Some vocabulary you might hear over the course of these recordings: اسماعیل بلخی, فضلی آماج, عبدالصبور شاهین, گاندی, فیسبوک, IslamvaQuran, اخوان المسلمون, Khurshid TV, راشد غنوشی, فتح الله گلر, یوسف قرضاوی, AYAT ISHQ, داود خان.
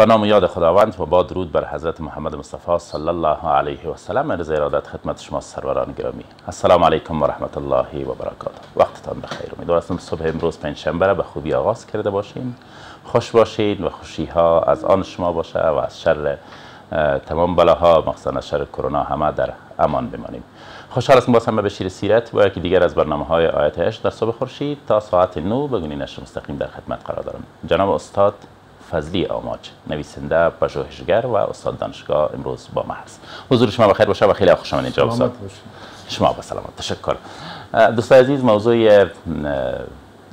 به نام یاد خداوند و با درود بر حضرت محمد مصطفی صلی الله علیه و سلم. عرض ارادت خدمت شما سروران گرامی، السلام علیکم و رحمت الله و برکاته. وقتتان بخیر. امیدوارم صبح امروز پنجشنبه را به خوبی آغاز کرده باشین. خوش باشین و خوشی ها از آن شما باشه و از شر تمام بلاها، مخصوصا شر کرونا، همه در امان بمانیم. خوشحال هستم باز هم به شیر سیرت و یکی دیگر از برنامه‌های آیات عشق در صبح خورشید تا ساعت 9 به گونه‌اش مستقیم در خدمت قرار دارم. جناب استاد فضلی آماج، نویسنده، پژوهشگر و استاد دانشگاه امروز با ما هست. حضور شما بخیر باشه و خیلی خوشم آمد جناب استاد. شما با سلامت. تشکر. دوستان عزیز، موضوع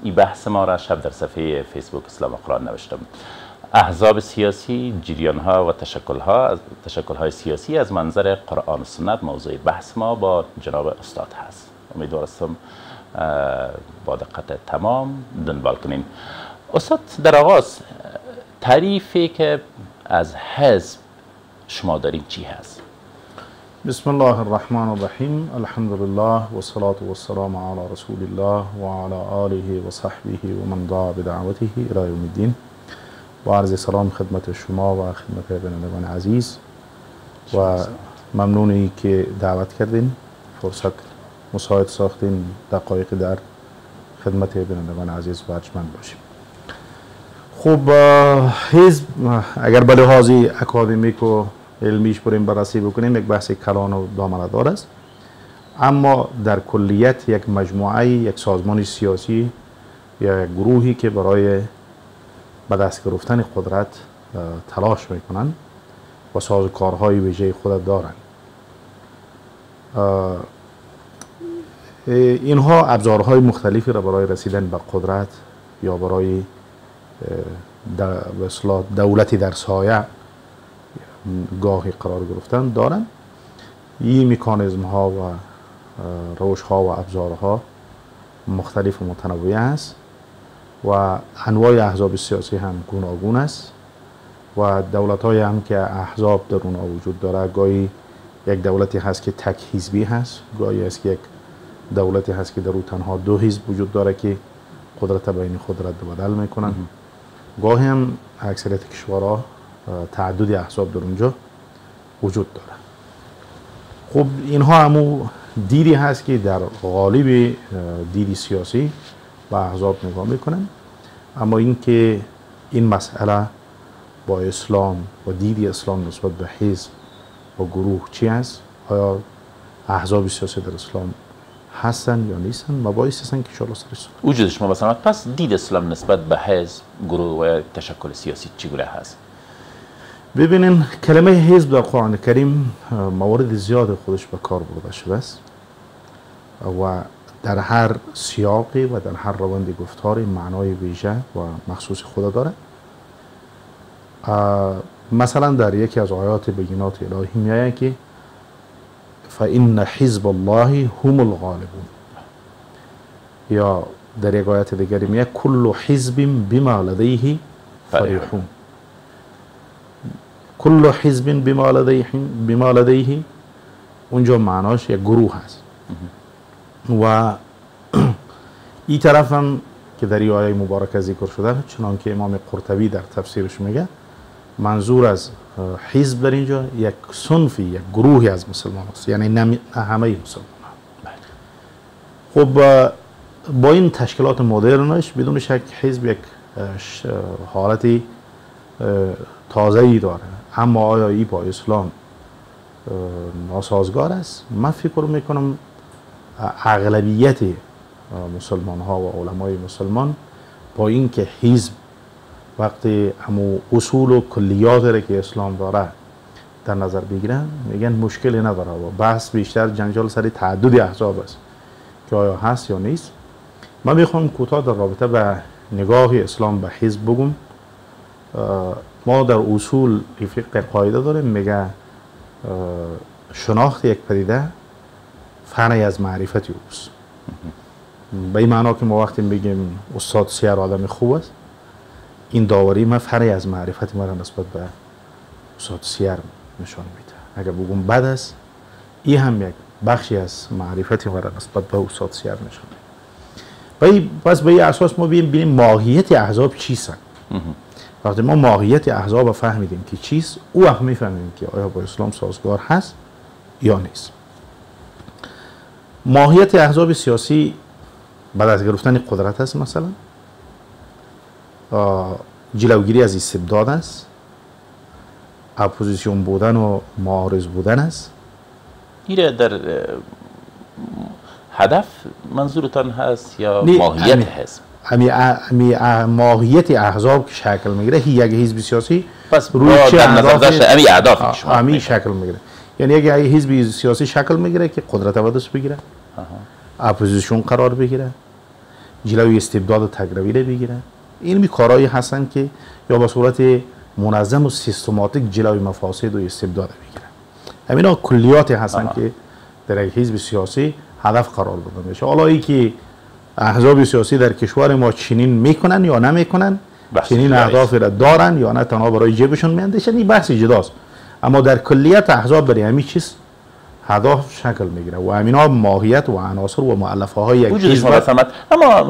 این بحث ما را شب در صفحه فیسبوک اسلام و قرآن نوشتم. احزاب سیاسی، جریانها و تشکل‌های سیاسی از منظر قرآن و سنت موضوع بحث ما با جناب استاد هست. امیدوارم با دقت تمام دنبال کنین. استاد، در آغاز تعریفی که از حزب شما داریم چی هست؟ بسم الله الرحمن الرحیم، الحمدلله و صلاة و السلام علی رسول الله و علی آله و صحبه و من دعا بدعوته الی یوم الدین. با عرض سلام خدمت شما و خدمت بینندگان عزیز و ممنونی که دعوت کردین، فرصت مساعد ساختین دقایق در خدمت بینندگان عزیز و ارجمند باشیم. خب، حزب اگر به لحاظ اکادمیک و علمیش بریم بررسی بکنیم یک بحث کلان و دامنه دار است، اما در کلیت یک مجموعه، یک سازمان سیاسی یا یک گروهی که برای به دست گرفتن قدرت تلاش میکنن و سازوکارهای ویژه خود دارن. اینها ابزارهای مختلفی را برای رسیدن به قدرت یا برای دولتی در سایه گاهی قرار گرفتن دارن. این مکانیزم ها و روش ها و ابزارها مختلف و متنوع است و انواع احزاب سیاسی هم گوناگون است و دولت های هم که احزاب در اونها وجود داره، گاهی یک دولتی هست که تک حزبی هست، گاهی است که یک دولتی هست که در او تنها دو حزب وجود داره که قدرت بین خود رد و بدل میکنن. گاهی هم اکثریت کشورها تعدد احزاب در اونجا وجود داره. خب، اینها همو دیدی هست که در غالب دیدی سیاسی با احزاب نگاه میکنن، اما اینکه این مسئله با اسلام و دیدی اسلام نسبت به حزب و گروه چی است، آیا احزاب سیاسی در اسلام هستن یا نیستن، مباحثی هستن که انشاءالله سرش صحبت وجودش ما بسنات. پس دید اسلام نسبت به حزب، گروه و تشکل سیاسی چگونه هست؟ ببینین، کلمه حزب در قرآن کریم موارد زیاد خودش به کار برده شده است و در هر سیاقی و در هر روند گفتاری معنای ویژه و مخصوص خود داره. مثلا در یکی از آیات بینات الهی میایه که فَإِنَّ حِزْبَ اللَّهِ هُمُ الْغَالِبُونَ، یا در یک آیت دیگری میایه کل حزب بما لدیه فریحون. کل حزب بما لدیه، اونجا معناش یک گروه هست و این طرف هم که در این آیه مبارکه ذکر شده، چنانکه امام قرطبی در تفسیرش میگه منظور از حزب در اینجا یک صنفی، یک گروهی از مسلمان است، یعنی نه همه مسلمان هم. خب، با این تشکلات مدرنش بدون شک حزب یک حالتی تازه‌ای داره، اما آیا این با اسلام ناسازگار است؟ من فکر میکنم اغلبیت مسلمان ها و علمای مسلمان با اینکه حزب وقتی همو اصول و کلیاتی که اسلام داره در نظر بگیرن، میگن مشکلی نداره و بحث بیشتر جنجال سر تعدد احزاب است که آیا هست یا نیست. من میخوام کوتاه در رابطه به نگاه اسلام به حزب بگم. ما در اصول فقه قاعده داریم میگه شناخت یک پدیده فنی از معرفت اوست. به این معنا که ما وقتی میگیم استاد سیر آدم خوب است، این داوری من فنی از معرفت ما را نسبت به استاد سیر نشان میده. اگر بگم بد است، این هم یک بخشی از معرفت ما را نسبت به استاد سیر نشان میده. پس به این اساس ما ببینیم ماهیت احزاب چیست و وقتی ما ماهیت احزاب فهمیدیم که چیست، او وقت میفهمیم که آیا با اسلام سازگار هست یا نیست. ماهیت احزاب سیاسی بعد از گرفتن قدرت است، مثلا جلوگیری از استبداد است، اپوزیسیون بودن و معارض بودن است. این در هدف منظورتان هست یا ماهیت هست؟ ماهیت احزاب که شکل میگیره یک حزب سیاسی پس روی چه اهداف همی شکل میگیره. یعنی اگه حزب سیاسی شکل میگیره که قدرت به دست بگیره، اپوزیسیون قرار بگیره، جلوی استبداد و تکرویره بگیره، این بیکارایی هستن که یا به صورت منظم و سیستماتیک جلوی مفاسد و استبداد بگیرن. همینا کلیاتی هستن که در یک حزب سیاسی هدف قرار داده میشه. حالا ای که احزاب سیاسی در کشور ما چنین میکنن یا نمیکنن، چنین اهدافی را دارن یا نه، تنها برای جیبشون میاندیشن، این بحث جداست. اما در کلیت احزاب برای همین چیز هدف شکل میگیره و همینا ماهیت و عناصر و مؤلفه های یک حزب. اما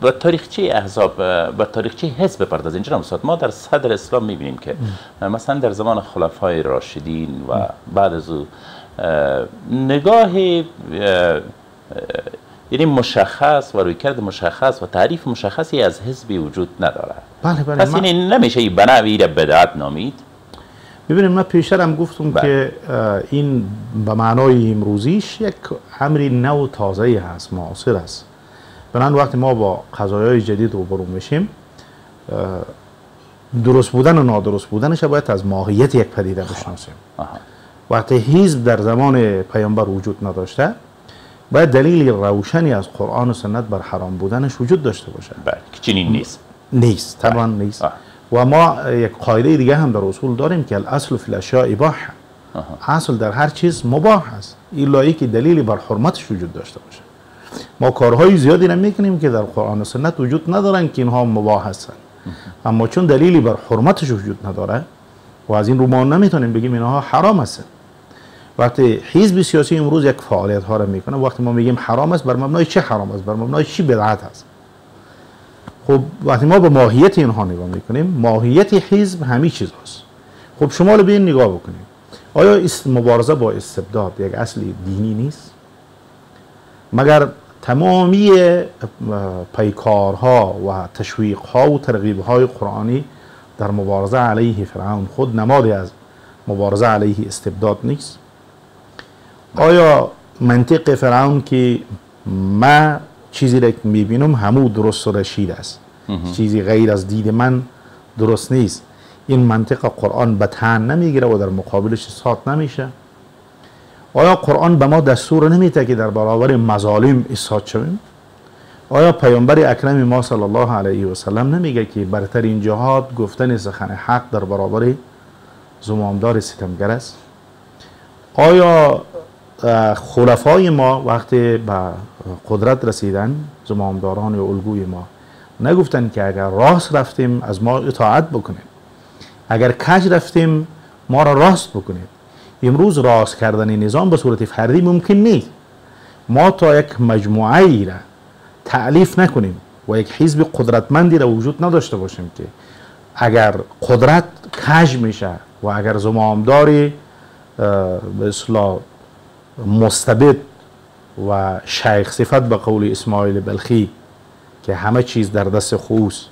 به تاریخچه احزاب، به تاریخچه حزب بپردازیم جناب استاد. ما در صدر اسلام میبینیم که مثلا در زمان خلفای راشدین و بعد از او نگاه یعنی مشخص و رویکرد مشخص و تعریف مشخصی از حزبی وجود ندارد. بله بله. پس این نمیشه این بناوی را بدعت نامید. ببینیم من پیشتر هم گفتم که این به معنای امروزیش یک امری نو تازه‌ای هست، معاصر است. بنابراین وقتی ما با قضایای جدید روبرو میشیم، درست بودن و نادرست بودنش باید از ماهیت یک پدیده بشناسیم. وقتی حزب در زمان پیامبر وجود نداشته، باید دلیل روشنی از قرآن و سنت بر حرام بودنش وجود داشته باشه. بله، چنین نیست. نیست، طبعا نیست. و ما یک قاعده دیگه هم در اصول داریم که الاصل فی الاشیاء اباح، اصل در هر چیز مباح است الا اینکه دلیلی بر حرمتش وجود داشته باشه. ما کارهای زیادی نمیکنیم که در قرآن و سنت وجود ندارن که اینها مباح هستن، اما چون دلیلی بر حرمتش وجود نداره و از این رو ما نمیتونیم بگیم اینها حرام هستن. وقتی حزب سیاسی امروز یک فعالیت ها را میکنه، وقتی ما میگیم حرام است، بر مبنای چه حرام است؟ بر مبنای چی بدعت است؟ خب وقتی ما به ماهیت اینها نگاه میکنیم، ماهیت حزب همین چیز هست. خب شما رو به این نگاه بکنیم، آیا مبارزه با استبداد یک اصل دینی نیست؟ مگر تمامی پیکارها و تشویقها و ترغیبهای قرآنی در مبارزه علیه فرعون خود نمادی از مبارزه علیه استبداد نیست؟ آیا منطق فرعون که من چیزی را که میبینم همو درست و رشید است، چیزی غیر از دید من درست نیست، این منطق قرآن به تن نمیگیره و در مقابلش اصحاط نمیشه؟ آیا قرآن به ما دستور نمیده که در برابر مظالم اصحاط شویم؟ آیا پیامبر اکرم ما صلی الله علیه و سلم نمیگه که برترین جهاد گفتن سخن حق در برابر زمامدار ستمگر است؟ آیا خلفای ما وقتی به قدرت رسیدن، زمامداران و الگوی ما، نگفتن که اگر راست رفتیم از ما اطاعت بکنید، اگر کج رفتیم ما را راست بکنید؟ امروز راست کردن نظام به صورت فردی ممکن نیست. ما تا یک مجموعه ای را تألیف نکنیم و یک حزب قدرتمندی را وجود نداشته باشیم که اگر قدرت کج میشه و اگر زمامداری به اصطلاح مستبد و شیخ صفت به قول اسماعیل بلخی که همه چیز در دست خوست،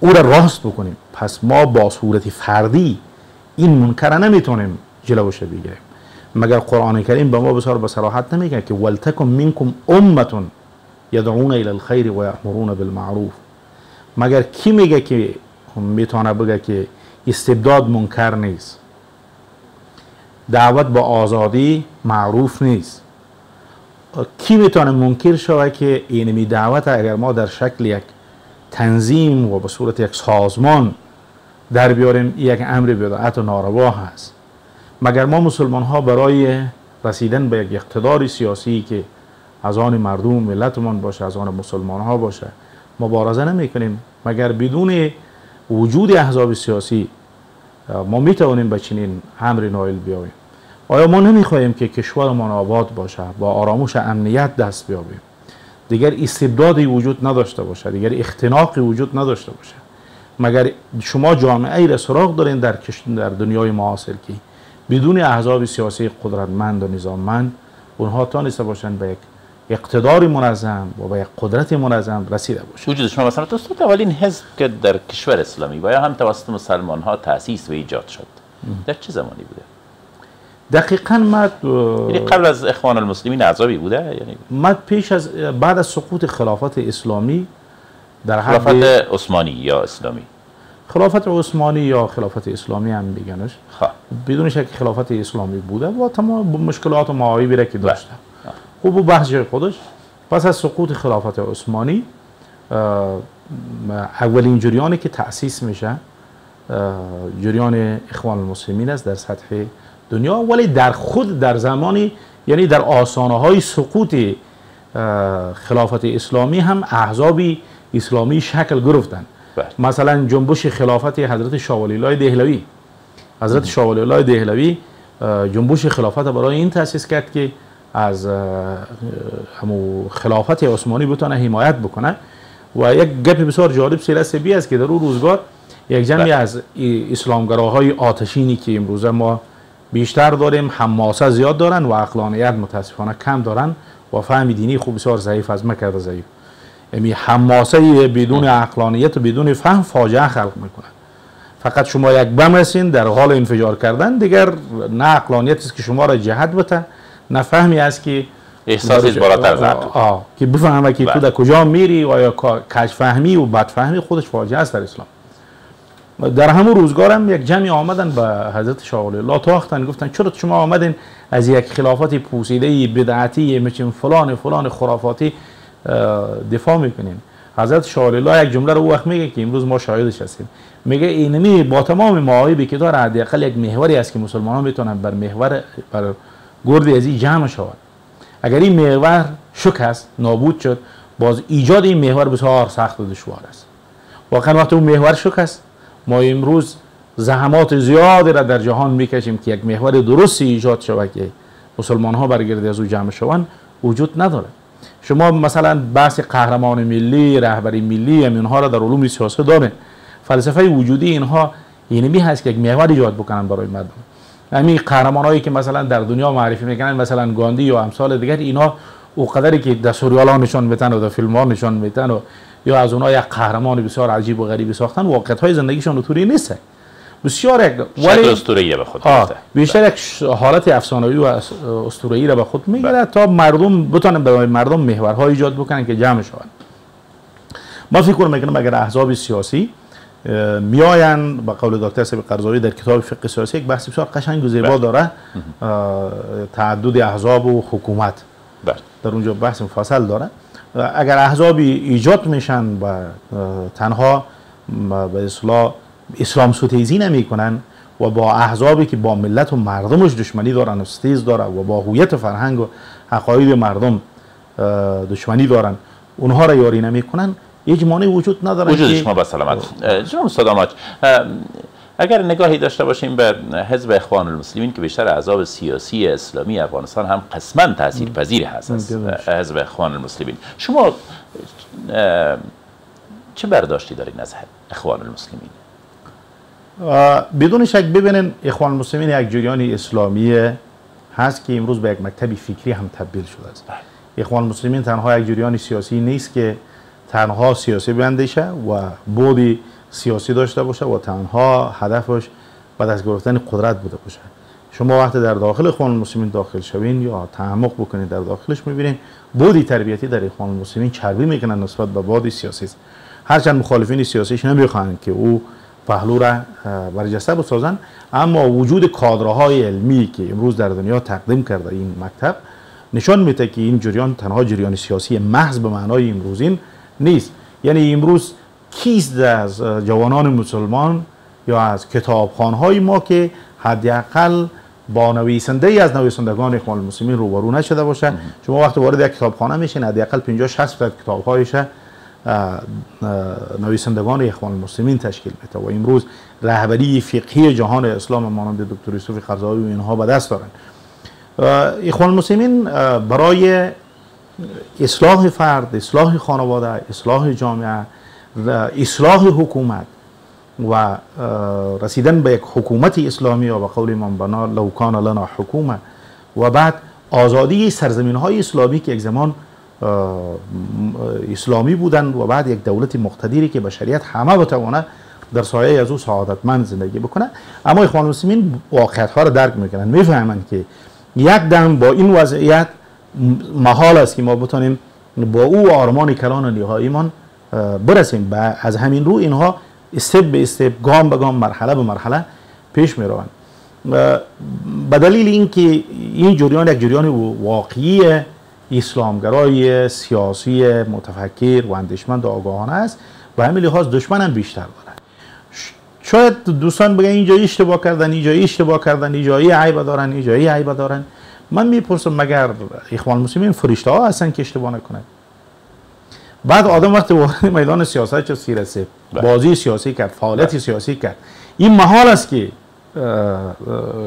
او را راست بکنیم، پس ما با صورت فردی این منکر نمیتونیم جلوش بگیریم. مگر قرآن کریم به ما بسیار به صراحت نمیگه که ولتکن منکم امة یدعون الی الخیر و یأمرون بالمعروف؟ مگر کی میگه که میتونه بگه که استبداد منکر نیست، دعوت به آزادی معروف نیست؟ کی میتونه منکر شوه که اینمی دعوت اگر ما در شکل یک تنظیم و به صورت یک سازمان در بیاریم یک امر بدعت و ناروا هست؟ مگر ما مسلمان ها برای رسیدن به یک اقتدار سیاسی که از آن مردم ملتمان باشه، از آن مسلمان ها باشه، مبارزه نمی کنیم؟ مگر بدون وجود احزاب سیاسی ما میتوانیم به چنین امر نائل بیاییم؟ آیا ما نمیخواهیم که کشورمان آباد باشه، با آرامش امنیت دست بیابیم؟ دیگر استبدادی وجود نداشته باشه، دیگر اختناقی وجود نداشته باشه. مگر شما جامعه ای را سراغ دارین در دنیای معاصر که بدون احزاب سیاسی قدرتمند و نظاممند اونها تانسته باشند به یک اقتدار منظم و به یک قدرت منظم رسیده باشند. وجود شما مثلا دوستات اولین حزب که در کشور اسلامی و یا هم توسط مسلمان ها تأسیس و ایجاد شد در چه زمانی بوده؟ دقیقاً ما یعنی قبل از اخوان المسلمین احزابی بوده؟ یعنی ما پیش از بعد از سقوط خلافت اسلامی در خلافت عثمانی یا اسلامی، خلافت عثمانی یا خلافت اسلامی هم میگنش، بدون شک خلافت اسلامی بوده و تمام مشکلات و معایبی را که داشته. خب و بحث جای خودش. پس از سقوط خلافت عثمانی اولین جریانی که تأسیس میشه جریان اخوان المسلمین است در سطح دنیا، ولی در خود در زمانی یعنی در آستانه های سقوط خلافت اسلامی هم احزابی اسلامی شکل گرفتند. مثلا جنبش خلافت حضرت شاه ولی‌الله دهلوی، حضرت شاه ولی‌الله دهلوی جنبش خلافت برای این تأسیس کرد که از همو خلافت عثمانی بتونه حمایت بکنه. و یک گپی بسیار جالب سیرسبی است که در اون روزگار یک جمعی از اسلامگراهای آتشینی که امروزه ما بیشتر داریم، حماسه زیاد دارن و عقلانیت متاسفانه کم دارن و فهم دینی خوب بسیار ضعیف از مکرده ضعیف، یعنی حماسه بدون عقلانیت و بدون فهم فاجعه خلق میکنن. فقط شما یک بم هستین در حال انفجار کردن، دیگر نه عقلانیت است که شما را جهت بده، نه فهمی است که احساسش بالاتر زد که بفهمه که تو در کجا میری و یا کجفهمی و بدفهمی خودش فاجعه است در اسلام. در همون روزگار هم یک جمعی آمدن به حضرت شاه ولی‌الله تاختن، گفتن چرا شما آمدین از یک خلافت پوسیده بدعتی مثل فلان فلان خرافاتی دفاع میکنین؟ حضرت شاه ولی‌الله یک جمله رو او وقت میگه که امروز ما شاهدش هستیم، میگه اینمی با تمام معایبی که داره حداقل یک محوری است که مسلمان ها میتونن بر محور بر گردی از این جمع شود. اگر این محور شکست نابود شد، باز ایجاد این محور بسیار سخت و دشوار است. واقعا وقتی اون محور شکست، ما امروز زحمات زیادی را در جهان میکشیم که یک محور درستی ایجاد شود که مسلمان ها برگرده از او جمع شوند وجود نداره. شما مثلا بحث قهرمان ملی، رهبری ملی، اینها را در علوم سیاست داره. فلسفه وجودی اینها اینمی هست که یک محور ایجاد بکنن برای مردم. همین قهرمانایی که مثلا در دنیا معرفی میکنن، مثلا گاندی یا امثال دیگر، اینا اوقدری که در سریال‌ها نشان میدن و در فیلم‌ها نشان میدن و یا از اونها یک قهرمان بسیار عجیب و غریبی ساختن، واقعیت‌های زندگیشون اونطوری نیست. بسیار یک شکل اسطوره‌ای به خود میگیره، بیشتر یک حالت افسانه‌ای و اسطوره‌ای را به خود میگیره تا مردم بتونن برای مردم محورهای ایجاد بکنن که جمع شوند. ما فکر میکنم اگر احزاب سیاسی میاین، به قول دکتر سبی قرضاوی در کتاب فقه سیاسی یک بحث بسیار قشنگ و زیبا داره، تعدد احزاب و حکومت در اونجا بحث مفصل داره. اگر احزابی ایجاد میشن و تنها به اصطلاح اسلام ستیزی نمی کنن و با احزابی که با ملت و مردمش دشمنی دارن و ستیز داره و با هویت فرهنگ و حقایق مردم دشمنی دارن اونها را یاری نمی کنن، هیچ مانعی وجود نداره. وجودش ما به سلامت. جناب استاد آماج، اگر نگاهی داشته باشیم به حزب اخوان المسلمین که بیشتر احزاب سیاسی اسلامی افغانستان هم قسماً تاثیرپذیر هست از حزب اخوان المسلمین، شما چه برداشتی دارین از اخوان المسلمین؟ بدون شک ببینن اخوان المسلمین یک جریان اسلامی هست که امروز به یک مکتب فکری هم تبدیل شده است. اخوان المسلمین تنها یک جریان سیاسی نیست که تنها سیاسی بندیشه و بودی سیاسی داشته باشه و تنها هدفش به دست گرفتن قدرت بوده باشه. شما وقتی در داخل اخوان المسلمین داخل شوین یا تعمق بکنید در داخلش، می‌بینید بودی تربیتی در اخوان المسلمین چربی میکنن نسبت به بودی سیاسی. هرچند مخالفین سیاسیش نمیخوان که او پهلو را برجسته بسازن، اما وجود کادرهای علمی که امروز در دنیا تقدیم کرده این مکتب نشان میده که این جریان تنها جریان سیاسی محض به معنای امروزین نیست. یعنی امروز کیست از جوانان مسلمان یا از کتابخانه‌های ما که حداقل با نویسنده ای از نویسندگان اخوان المسلمین روبرو نشده باشه؟ شما وقتی وارد یک کتابخانه میشین حداقل 50-60 کتاب‌هایش نویسندگان اخوان المسلمین تشکیل میده و امروز رهبری فقهی جهان اسلام مانند دکتر یوسف قرضاوی و اینها به دست دارن. اخوان المسلمین برای اصلاح فرد، اصلاح خانواده، اصلاح جامعه و اصلاح حکومت و رسیدن به یک حکومت اسلامی یا به قول امام بنا لو کان لنا حکومه، و بعد آزادی سرزمین های اسلامی که یک زمان اسلامی بودند و بعد یک دولت مقتدری که به شریعت همه بتوانه در سایه از او سعادتمند زندگی بکنه. اما اخوان المسلمین واقعیت ها را درک میکنن، میفهمند که یک دم با این وضعیت محال است که ما بتونیم با او آرمان کلان نهاییمان برسیم. از همین رو اینها استپ به استپ، گام به گام، مرحله به مرحله پیش می روند، به دلیل اینکه این جریان یک جریان واقعی اسلامگرای سیاسی متفکر و اندیشمند و آگاهانه است. به همین لحاظ دشمن هم بیشتر دارند. شاید دوستان بگن اینجایی اشتباه کردن، اینجایی اشتباه کردن، اینجایی عیب دارن، اینجایی عیب دارن. من میپرسم مگر اخوان المسلمین فرشته ها هستن که اشتباه نکنند؟ بعد آدم وقتی وارد میدان سیاست شد، سیرسه بازی سیاسی کرد، فعالیت سیاسی کرد، این محال است که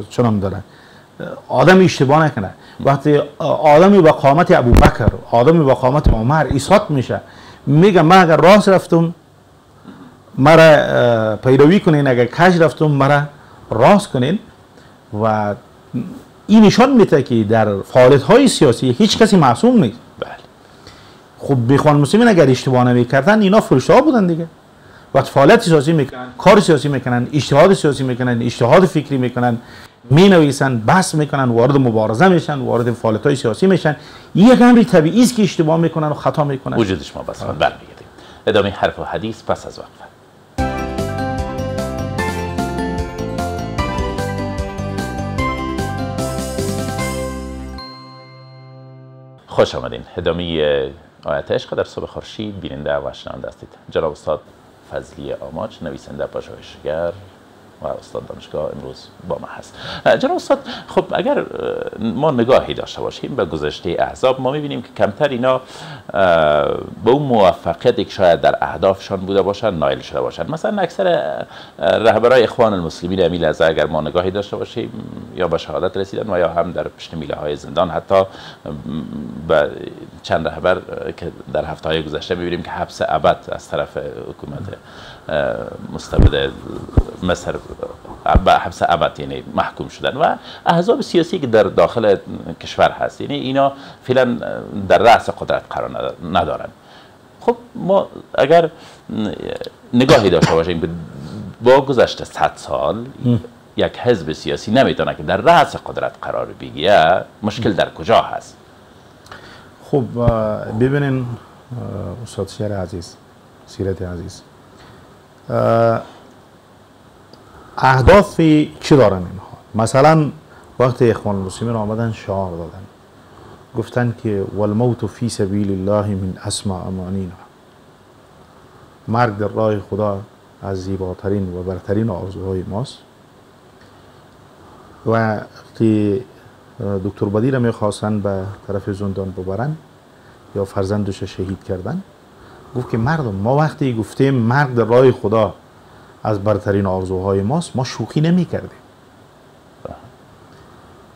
چنم دارن آدم اشتباه نکنه. وقتی آدمی با قامت ابوبکر، آدمی با قامت عمر ایسات میشه، میگه من اگر راست رفتم مرا پیروی کنین، اگر کج رفتم مرا راست کنین. و این نشان میده که در فعالیت های سیاسی هیچ کسی معصوم نیست. خب اخوان المسلمین اگر اشتباه نمیکردن اینا فرشته ها بودن دیگه. وقت فعالیت سیاسی میکنن، کار سیاسی میکنن، اجتهاد سیاسی میکنن، اجتهاد فکری میکنن، مینویسن، بحث میکنن، وارد مبارزه میشن، وارد فعالیت های سیاسی میشن. یک امری طبیعی است که اشتباه میکنن و خطا میکنن. وجود شما بس برمیگردیم ادامه حرف و حدیث پس از وقفه. خوش آمدین. ادامه آیت عشق در صبح خورشید بیننده و شنونده هستید. جناب استاد فضلی آماج، نویسنده، پژوهشگر و استاد دانشگاه امروز با ما هست. جناب استاد، خب اگر ما نگاهی داشته باشیم به گذشته احزاب، ما میبینیم که کمتر اینا به اون موفقیتی که شاید در اهدافشان بوده باشن نائل شده باشن. مثلا اکثر رهبرای اخوان المسلمین امیل از اگر ما نگاهی داشته باشیم یا به شهادت رسیدن و یا هم در پشت میله های زندان، حتی به چند رهبر که در هفته های گذشته میبینیم که حبس ابد از طرف حکومت مستبد مصر به حبس ابد یعنی محکوم شدن، و احزاب سیاسی که در داخل کشور هست یعنی اینا فعلا در رأس قدرت قرار ندارن. خب ما اگر نگاهی داشته باشیم با گذشت 100 سال یک حزب سیاسی نمیتونه که در رأس قدرت قرار بگیره، مشکل در کجا هست؟ خب ببینین استاد شیر عزیز، سیرت عزیز، اهداف چی دارن اینها؟ مثلا وقتی اخوان المسلمین آمدن شعار دادن، گفتن که والموت فی سبیل الله من اسمع امانینا، مرگ در راه خدا از زیباترین و برترین آرزوهای ماست. و وقتی دکتر بدیر میخواستن به طرف زندان ببرن یا فرزندش شهید کردن، گفت که مردم ما وقتی گفتیم مرگ در راه خدا از برترین آرزوهای ماست، ما شوخی نمی کردیم.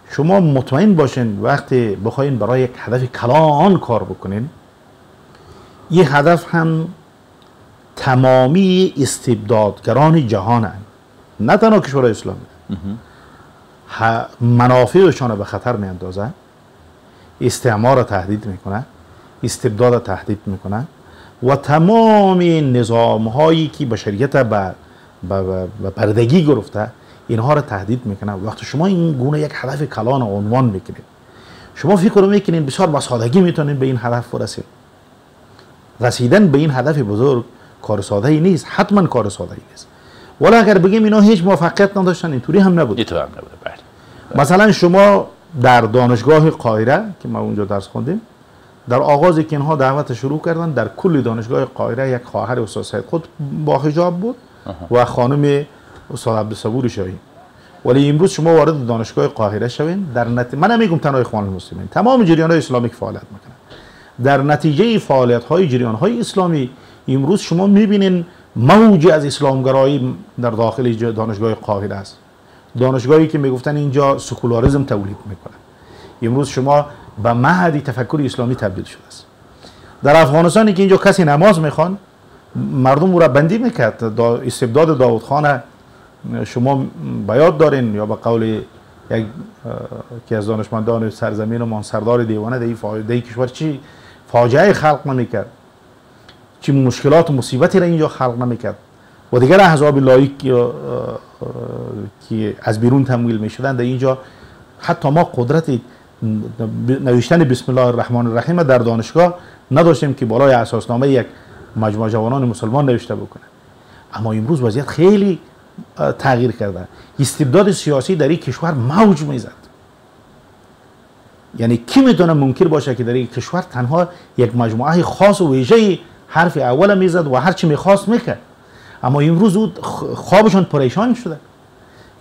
شما مطمئن باشین وقتی بخواین برای یک هدف کلان کار بکنین، این هدف هم تمامی استبدادگران جهان هستند، نه تنها کشورهای اسلامی، منافعشان به خطر می اندازه، استعمار را تهدید میکنه، استبداد را تهدید میکنه، و تمام نظام هایی که بشریت به پردگی گرفته اینها را تهدید میکنه. وقتی شما این گونه یک هدف کلان عنوان میکنید، شما فکر میکنید بسیار با سادگی میتونید به این هدف برسید. رسیدن به این هدف بزرگ کار ساده ای نیست، حتما کار ساده ای نیست. ولی اگر بگیم اینا هیچ موفقیت نداشتن، اینطوری هم نبود. اینطوری هم نبود. بله. مثلا شما در دانشگاه قاهره که ما اونجا درس خوندیم، در آغاز که اینها دعوت شروع کردن، در کل دانشگاه قاهره یک خواهر استاد سید خود با حجاب بود و خانم استاد عبدالصبور شاهین. ولی امروز شما وارد دانشگاه قاهره شوین، در نتیجه من نمیگم تنها اخوان المسلمین، تمام جریان های اسلامی که فعالیت میکنن، در نتیجه فعالیت های جریان های اسلامی امروز شما میبینین موجی از اسلامگرایی در داخل دانشگاه قاهره است. دانشگاهی که میگفتن اینجا سکولاریسم تولید میکنه، امروز شما به معهد تفکر اسلامی تبدیل شده است. در افغانستانی که اینجا کسی نماز میخوان مردم او را بندی میکرد. استبداد داود خان شما به یاد دارین، یا به قول یکی از دانشمندان سرزمین و سردار دیوانه در این کشور چی فاجعه خلق نمیکرد، چی مشکلات و مصیبتی را اینجا خلق نمیکرد. و دیگر احزاب لایک که از بیرون تمویل میشدن در اینجا، حتی ما قدرت نوشتن بسم الله الرحمن الرحیم در دانشگاه نداشتیم که بالای اساسنامه یک مجموعه جوانان مسلمان نوشته بکنه. اما امروز وضعیت خیلی تغییر کرده. استبداد سیاسی در این کشور موج میزد. یعنی کی میتونه منکر باشه که در این کشور تنها یک مجموعه خاص و ویژه حرف اول میزد و هر چی میخواست میکرد. اما امروز خوابشان پریشان شده.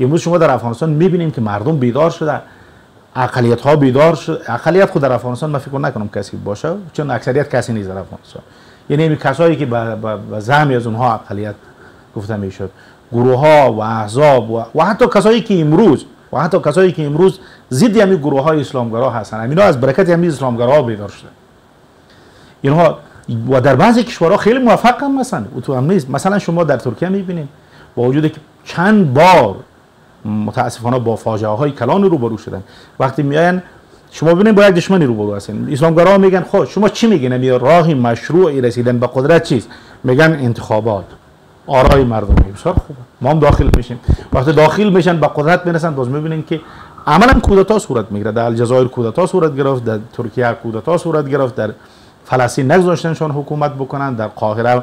امروز شما در افغانستان میبینیم که مردم بیدار شده، اقلیت ها بیدار شد. اقلیت خود در افغانستان من فکر نکنم کسی باشه، چون اکثریت کسی نیست در افغانستان. یعنی این کسایی که به زعم از اونها اقلیت گفته میشد، گروه ها و احزاب و حتی کسایی که امروز ضد همین گروه های اسلامگرا هستند، اینا از برکت همین اسلامگرا بیدار شدن. اینها و در بعضی کشورها خیلی موفق هم هستند، تو هم نیست. مثلا شما در ترکیه میبینید با وجود که چند بار متاسفانه با فاجعه های کلان روبرو شدن، وقتی میاین شما ببینید با یک دشمنی روبرو هستین. اسلامگرا میگن خب شما چی میگین راه مشروعی رسیدن به قدرت چیست؟ میگن انتخابات، آرای مردمی. بسیار خوبه، ما هم داخل میشیم. وقتی داخل میشن به قدرت میرسن، باز میبینین که عملا کودتا صورت میگیره. در الجزایر کودتا صورت گرفت، در ترکیه کودتا صورت گرفت، در فلسطین نگذاشتنشان حکومت بکنن، در قاهره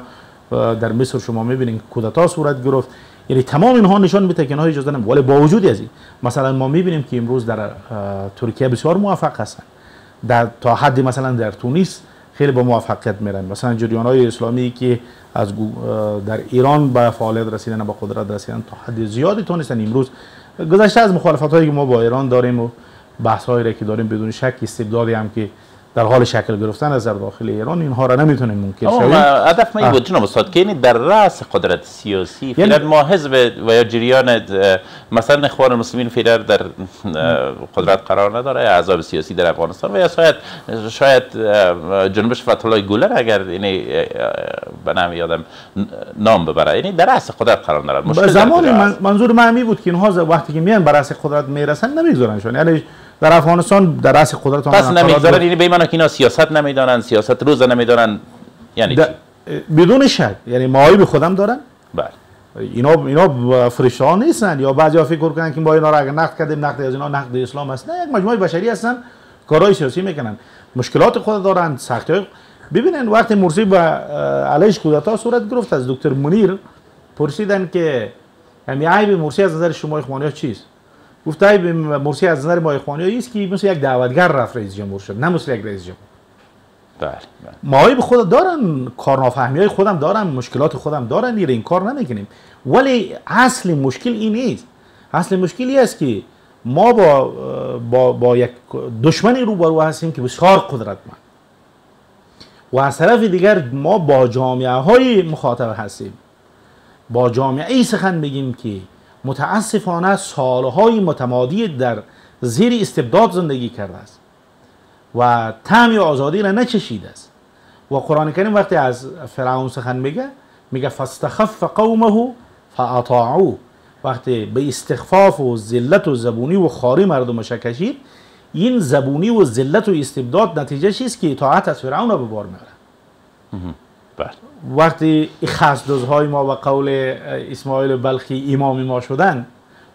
در مصر شما میبینین کودتا صورت گرفت. یعنی تمام اینها نشان میده که اینها اجازه نمیدن. ولی با وجود از این مثلا ما میبینیم که امروز در ترکیه بسیار موفق هستن، در تا حد مثلا در تونس خیلی با موفقیت میرن. مثلا جریان‌های اسلامی که از در ایران به فعالیت رسیدن، به قدرت رسیدن تا حد زیادی تونستن. امروز گذشته از مخالفت‌هایی که ما با ایران داریم و بحث‌هایی که داریم، بدون شک استبدادی هم که در حال شکل گرفتن از داخل ایران، اینها را نمیتونیم ممکن شویم. هدف ما این بود جناب استاد که در رأس قدرت سیاسی فعلا ما حزب و یا جریان مثلا اخوان المسلمین فعلا در قدرت قرار نداره، احزاب سیاسی در افغانستان و یا شاید جنبش فتح الله گلر اگر به نام یادم نام ببره، یعنی در رأس قدرت قرار نداره. مشکل زمان منظور من همین بود که اینها وقتی که میان بر رأس قدرت میرسن نمیگذارنشون. یعنی در افغانستان در رأس قدرت پس نمیذارن. یعنی به این معنی که اینا سیاست نمیدانن، سیاست روز نمیدانن، یعنی بدون شک. یعنی معایب خودم دارن. بله اینا فرشته نیستن. یا بعضیا فکر کنن که ما اینا را اگر نقد کردیم نقد از اینا نقد اسلام است. نه، یک مجموعه بشری هستن، کارهای سیاسی میکنن، مشکلات خود دارن، سختی‌ها. ببینن وقتی مرسی با علیش کودتا صورت گرفت، از دکتر منیر پرسیدن که همین عیب مرسی از نظر شما اخوانی‌ها چیست؟ گفت عیب مرسی از نظر ما اخوانی‌ها است که مثل یک دعوتگر رفت رئیس جمهور شد، نه مثل یک رئیس جمهور. بله معایب خود دارن، کارنافهمی‌های خودم دارن، مشکلات خودم دارن، این کار نمیکنیم. ولی اصل مشکل این نیست. اصل مشکلی است که ما با یک دشمنی روبرو هستیم که بسیار قدرتمند، و از طرف دیگر ما با جامعه های مخاطب هستیم، با جامعه ای سخن میگیم که متاسفانه سالهای متمادی در زیر استبداد زندگی کرده است و طعم آزادی را نچشیده است. و قرآن کریم وقتی از فرعون سخن میگه فاستخف قومه فاطاعوه، وقتی به استخفاف و ذلت و زبونی و خواری مردمش کشید، این زبونی و ذلت و استبداد نتیجه است که اطاعت از فرعون به بار میاره. وقتی خسدوزهای ما و قول اسماعیل بلخی امام ما شدن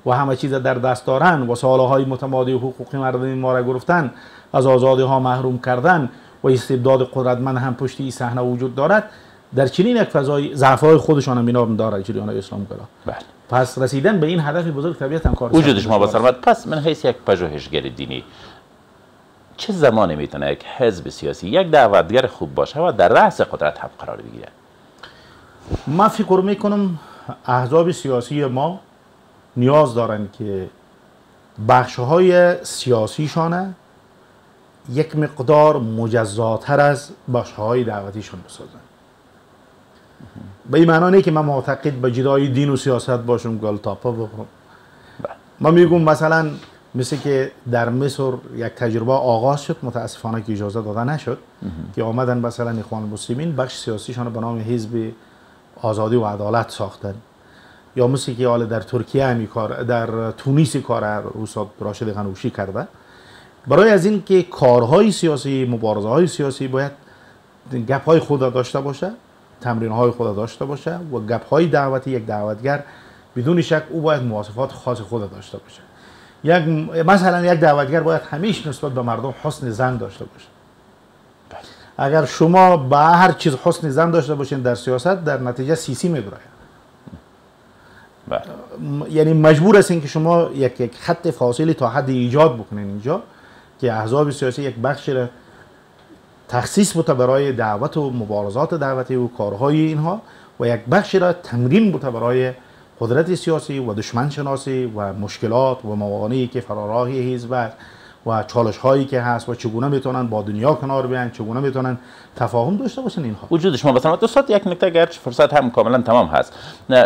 و همه چیز در دست دارن و سالهای متمادی حقوق مردمی ما را گرفتن، از آزادی ها محروم کردن و استبداد قدرتمند هم پشت این صحنه وجود دارد، در چنین یک فضای ضعف‌های خودشان هم اینا داره جریان اسلامگرا. بله پس رسیدن به این هدف بزرگ طبیعتاً کار وجود شما با سرمد. پس من حیث یک پژوهشگر دینی، چه زمانی میتونه یک حزب سیاسی یک دعوتگر خوب باشه و در رأس قدرت هم قرار بگیره؟ من فکر میکنم احزاب سیاسی ما نیاز دارن که بخش‌های سیاسیشان یک مقدار مجزاتر از بخش‌های دعوتیشان بسازن. به این معنی نه که من معتقد به جدای دین و سیاست باشم گل تاپا بخورم. من میگم مثلا مثل که در مصر یک تجربه آغاز شد، متاسفانه که اجازه داده نشد که آمدن مثلا اخوان المسلمین بخش سیاسیشان به نام حزب آزادی و عدالت ساختن، یا مثل که حال در ترکیه همی کار در تونس کار استاد راشد غنوشی کرده. برای از این که کارهای سیاسی، مبارزه های سیاسی باید گپ های خود داشته باشه، تمرین های خود داشته باشه و گپ های دعوتی. یک دعوتگر بدون شک او باید مواصفات خاص خود داشته باشه. مثلا یک دعوتگر باید همیشه نسبت به مردم حسن زن داشته باشه. اگر شما به هر چیز حسن زن داشته باشین در سیاست، در نتیجه سیاسی میبراید. یعنی مجبور هستین که شما یک خط فاصله تا حد ایجاد بکنین اینجا که احزاب سیاسی یک بخشی را تخصیص بوده برای دعوت و مبارزات دعوتی و کارهای اینها و یک بخشی را تمرین بوده برای قدرت سیاسی و دشمن شناسی و مشکلات و موانعی که فراراهی حزب و چالش هایی که هست و چگونه میتونن با دنیا کنار بیان، چگونه میتونن تفاهم داشته باشن اینها. وجود شما بسنم دوستات، یک نکته گرچه فرصت هم کاملا تمام هست.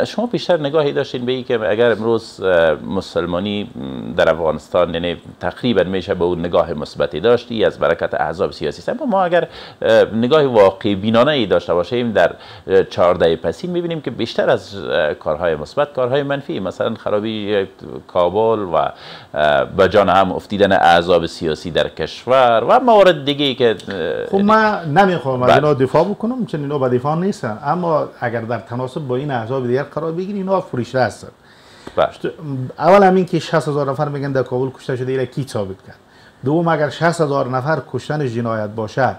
شما بیشتر نگاهی داشتین به این که اگر امروز مسلمانی در افغانستان یعنی تقریبا میشه به اون نگاه مثبتی داشتی از برکت احزاب سیاسی است، اما ما اگر نگاه واقع بینانه ای داشته باشیم در 14 پسین میبینیم که بیشتر از کارهای مثبت کارهای منفی، مثلا خرابی کابل و به جان هم افتیدن احزاب سیاسی در کشور و موارد دیگه که خب من نمیخوام از اینا دفاع بکنم چون اینا به دفاع نیستن، اما اگر در تناسب با این احزاب دیگر قرار بگیرین اینا فروشنده هستن. اول همین که 60000 نفر میگن در کابل کشته شده، اینا کی ثابت کرد؟ دوم اگر 60000 نفر کشتن جنایت باشه،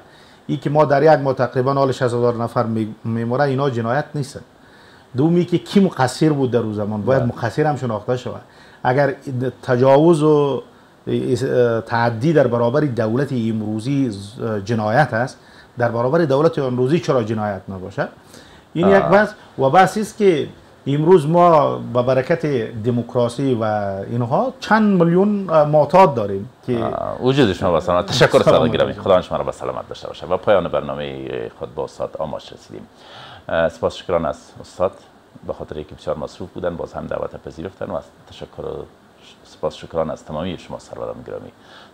این که ما در یک ما تقریبا حال 60000 نفر میموره، اینا جنایت نیستن. دومی که کی مقصر بود در اون زمان باید مقصر هم شناخته شود. اگر تجاوز و تعدی در برابر دولت امروزی جنایت است، در برابر دولت امروزی چرا جنایت نباشه؟ این یک بحث و بحث است که امروز ما به برکت دموکراسی و اینها چند میلیون معتاد داریم که وجود شما بسنم. تشکر استاد گرامی، خدا شما را به سلامت داشته باشه. و پایان برنامه خود با استاد آماش رسیدیم. سپاس شکران از استاد به خاطر اینکه بسیار مصروف بودن باز هم دعوت پذیرفتن و از تشکر سپاس شکران از تمامی شما سروران گرامی.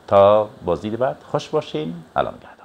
تا بازدید بعد خوش باشین. الان گرد.